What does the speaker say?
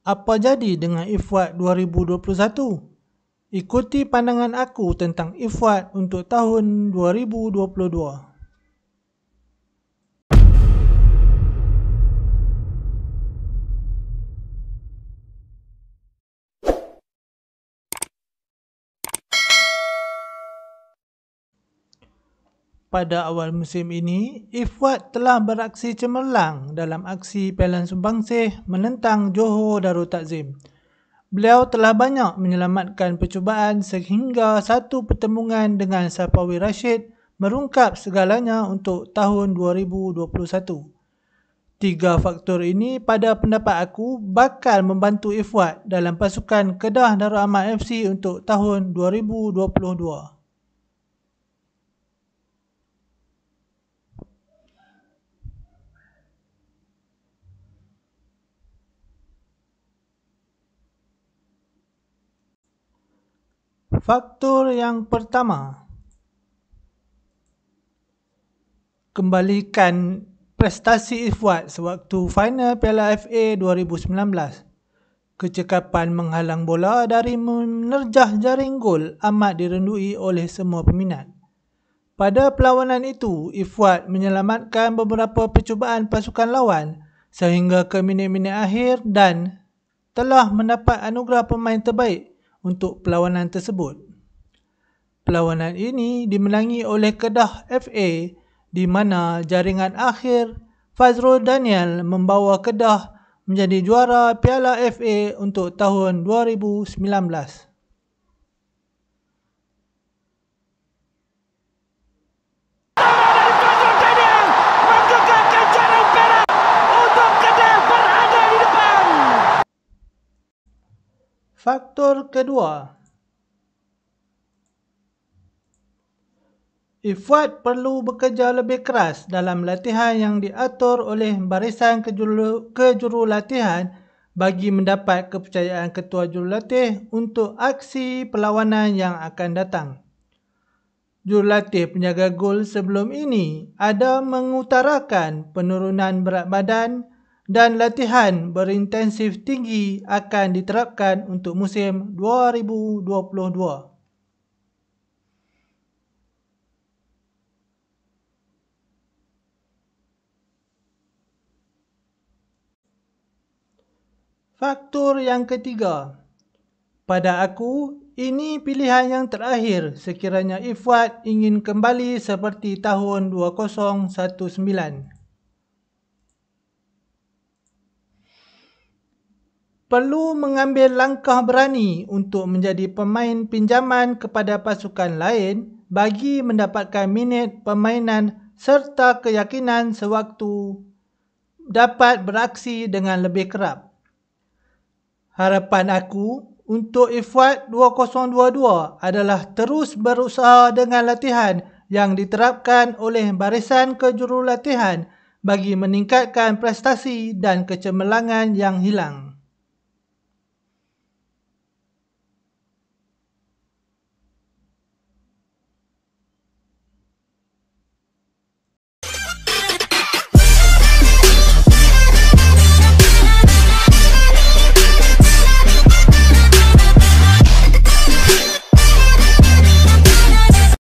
Apa jadi dengan IFWAD 2021? Ikuti pandangan aku tentang IFWAD untuk tahun 2022. Pada awal musim ini, IFWAD telah beraksi cemerlang dalam aksi Pelan Sumbangsih menentang Johor Darul Ta'zim. Beliau telah banyak menyelamatkan percubaan sehingga satu pertemuan dengan Sapawi Rashid merungkap segalanya untuk tahun 2021. Tiga faktor ini pada pendapat aku bakal membantu IFWAD dalam pasukan Kedah Darul Aman FC untuk tahun 2022. Faktor yang pertama, kembalikan prestasi IFWAD sewaktu final Piala FA 2019. Kecekapan menghalang bola dari menerjah jaring gol amat direndui oleh semua peminat. Pada perlawanan itu, IFWAD menyelamatkan beberapa percubaan pasukan lawan sehingga ke minit-minit akhir dan telah mendapat anugerah pemain terbaik untuk perlawanan tersebut. Perlawanan ini dimenangi oleh Kedah FA di mana jaringan akhir Fazrul Daniel membawa Kedah menjadi juara Piala FA untuk tahun 2019. Faktor kedua, IFWAD perlu bekerja lebih keras dalam latihan yang diatur oleh barisan kejurulatihan bagi mendapat kepercayaan ketua jurulatih untuk aksi perlawanan yang akan datang. Jurulatih penjaga gol sebelum ini ada mengutarakan penurunan berat badan dan latihan berintensif tinggi akan diterapkan untuk musim 2022. Faktor yang ketiga, pada aku, ini pilihan yang terakhir sekiranya IFWAD ingin kembali seperti tahun 2019. Perlu mengambil langkah berani untuk menjadi pemain pinjaman kepada pasukan lain bagi mendapatkan minit permainan serta keyakinan sewaktu dapat beraksi dengan lebih kerap. Harapan aku untuk IFWAD 2022 adalah terus berusaha dengan latihan yang diterapkan oleh barisan kejurulatihan bagi meningkatkan prestasi dan kecemerlangan yang hilang.